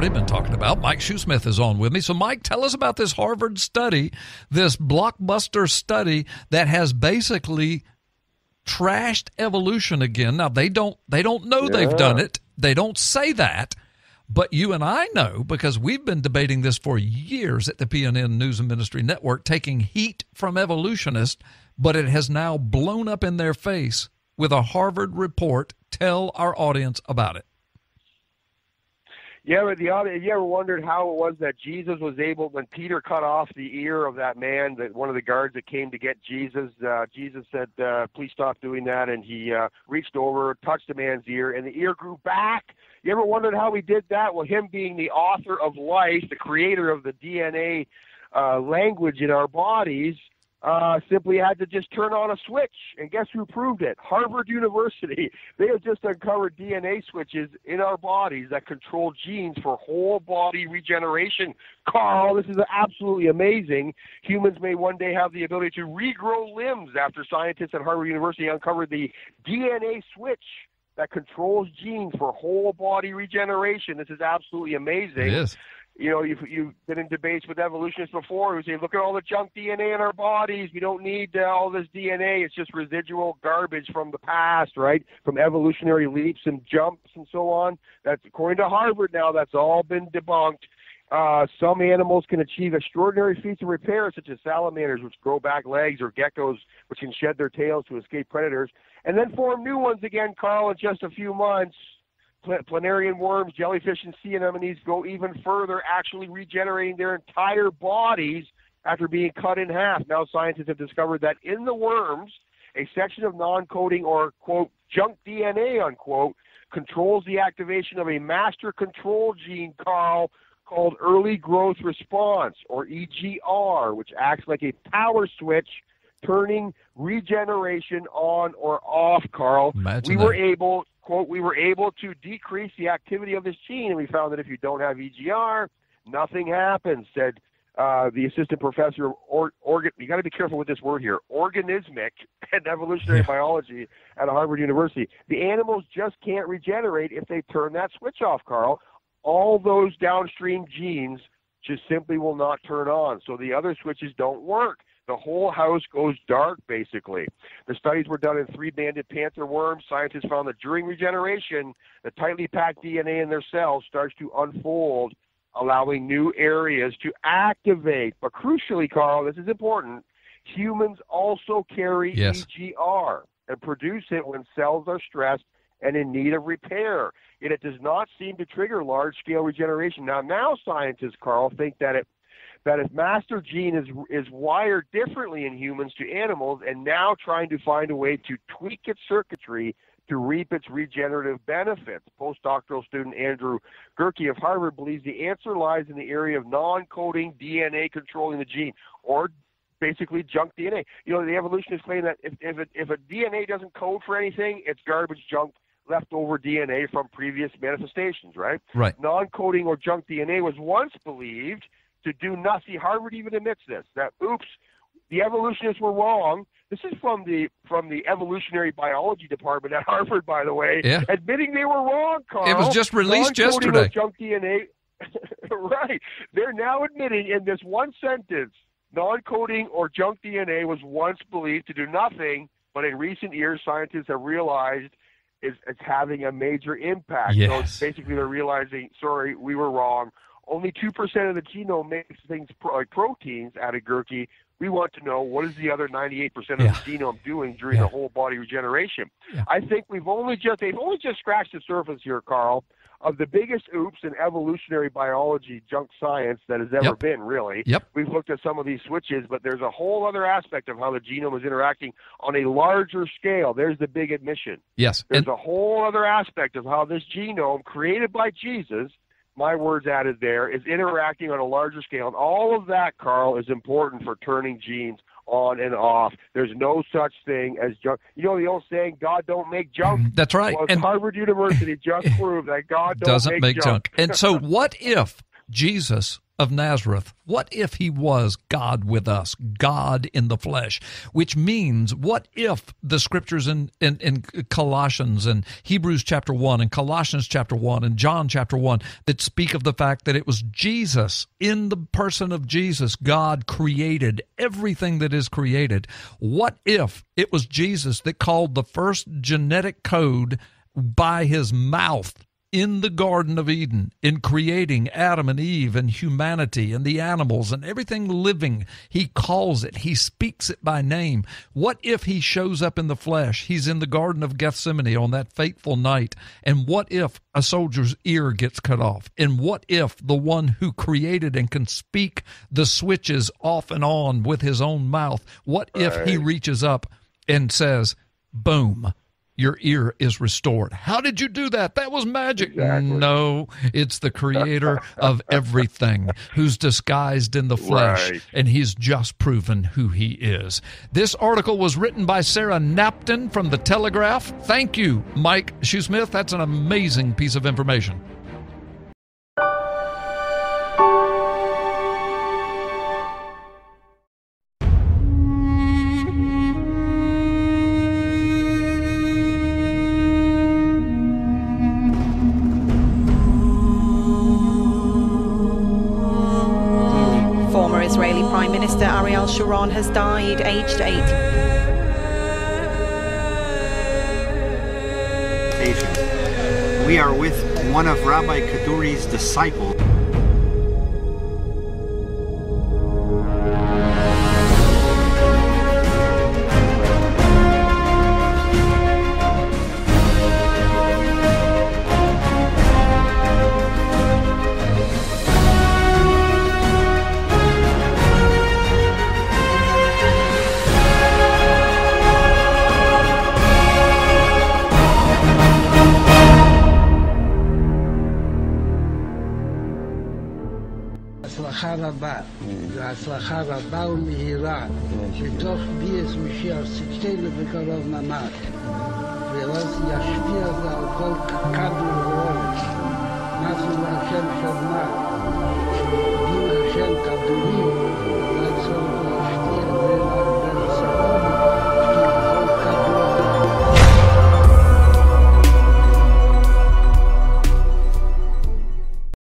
already been talking about. Mike Shoesmith is on with me. So, Mike, tell us about this Harvard study, this blockbuster study that has basically trashed evolution again. Now, they don't know they've done it. They don't say that. But you and I know, because we've been debating this for years at the PNN News and Ministry Network, taking heat from evolutionists, but it has now blown up in their face with a Harvard report. Tell our audience about it. Yeah, but the audience, you ever wondered how it was that Jesus was able, when Peter cut off the ear of that man, that one of the guards that came to get Jesus, Jesus said, please stop doing that, and he reached over, touched the man's ear, and the ear grew back. You ever wondered how he did that? Well, him being the author of life, the creator of the DNA language in our bodies, simply had to just turn on a switch. And guess who proved it? Harvard University. They have just uncovered DNA switches in our bodies that control genes for whole body regeneration. Carl, this is absolutely amazing. Humans may one day have the ability to regrow limbs after scientists at Harvard University uncovered the DNA switch that controls genes for whole body regeneration. This is absolutely amazing. It is. You know, you've been in debates with evolutionists before who say, look at all the junk DNA in our bodies. We don't need all this DNA. It's just residual garbage from the past, right, from evolutionary leaps and jumps and so on. That's according to Harvard now. That's all been debunked. Some animals can achieve extraordinary feats of repair, such as salamanders, which grow back legs, or geckos, which can shed their tails to escape predators, and then form new ones again, Carl, in just a few months. Planarian worms, jellyfish, and sea anemones go even further, actually regenerating their entire bodies after being cut in half. Now scientists have discovered that in the worms, a section of non-coding or, quote, junk DNA, unquote, controls the activation of a master control gene, Carl, called early growth response, or EGR, which acts like a power switch, turning regeneration on or off, Carl. Imagine we were able, quote, we were able to decrease the activity of this gene, and we found that if you don't have EGR, nothing happens, said the assistant professor of you got to be careful with this word here, organismic and evolutionary biology at Harvard University. The animals just can't regenerate if they turn that switch off, Carl. All those downstream genes just simply will not turn on, so the other switches don't work. The whole house goes dark, basically. The studies were done in three-banded panther worms. Scientists found that during regeneration, the tightly packed DNA in their cells starts to unfold, allowing new areas to activate. But crucially, Carl, this is important, humans also carry EGR and produce it when cells are stressed and in need of repair. Yet it does not seem to trigger large-scale regeneration. Now scientists, Carl, think that if master gene is wired differently in humans to animals, and now trying to find a way to tweak its circuitry to reap its regenerative benefits. Postdoctoral student Andrew Gerke of Harvard believes the answer lies in the area of non-coding DNA controlling the gene, or basically junk DNA. You know, the evolutionists claim that if a DNA doesn't code for anything, it's garbage, junk, leftover DNA from previous manifestations, right? Right. Non-coding or junk DNA was once believed to do nothing. Harvard even admits this, that, oops, the evolutionists were wrong. This is from the evolutionary biology department at Harvard, by the way, admitting they were wrong, Carl. It was just released yesterday. Junk DNA. Right. They're now admitting in this one sentence, non-coding or junk DNA was once believed to do nothing, but in recent years, scientists have realized it's having a major impact. Yes. So basically, they're realizing, sorry, we were wrong. Only 2% of the genome makes things like proteins, added Gerke. We want to know what is the other 98% of the genome doing during the whole body regeneration. Yeah. I think they've only just scratched the surface here, Carl, of the biggest oops in evolutionary biology junk science that has ever been, really. Yep. We've looked at some of these switches, but there's a whole other aspect of how the genome is interacting on a larger scale. There's the big admission. Yes. There's a whole other aspect of how this genome created by Jesus, my words added there, is interacting on a larger scale. And all of that, Carl, is important for turning genes on and off. There's no such thing as junk. You know the old saying, God don't make junk? That's right. Well, and Harvard University just proved that God doesn't make junk. And so what if Jesus of Nazareth? What if he was God with us, God in the flesh? Which means, what if the scriptures in Colossians and Hebrews chapter 1 and Colossians chapter 1 and John chapter 1 that speak of the fact that it was Jesus, in the person of Jesus, God created everything that is created. What if it was Jesus that called the first genetic code by his mouth in the Garden of Eden, in creating Adam and Eve and humanity and the animals and everything living? He calls it. He speaks it by name. What if he shows up in the flesh? He's in the Garden of Gethsemane on that fateful night. And what if a soldier's ear gets cut off? And what if the one who created and can speak the switches off and on with his own mouth, what if he reaches up and says, boom, your ear is restored? How did you do that? That was magic. Exactly. No, it's the creator of everything who's disguised in the flesh, and he's just proven who he is. This article was written by Sarah Napton from The Telegraph. Thank you, Mike Shoesmith. That's an amazing piece of information. Israeli Prime Minister Ariel Sharon has died, aged 8. We are with one of Rabbi Kaduri's disciples.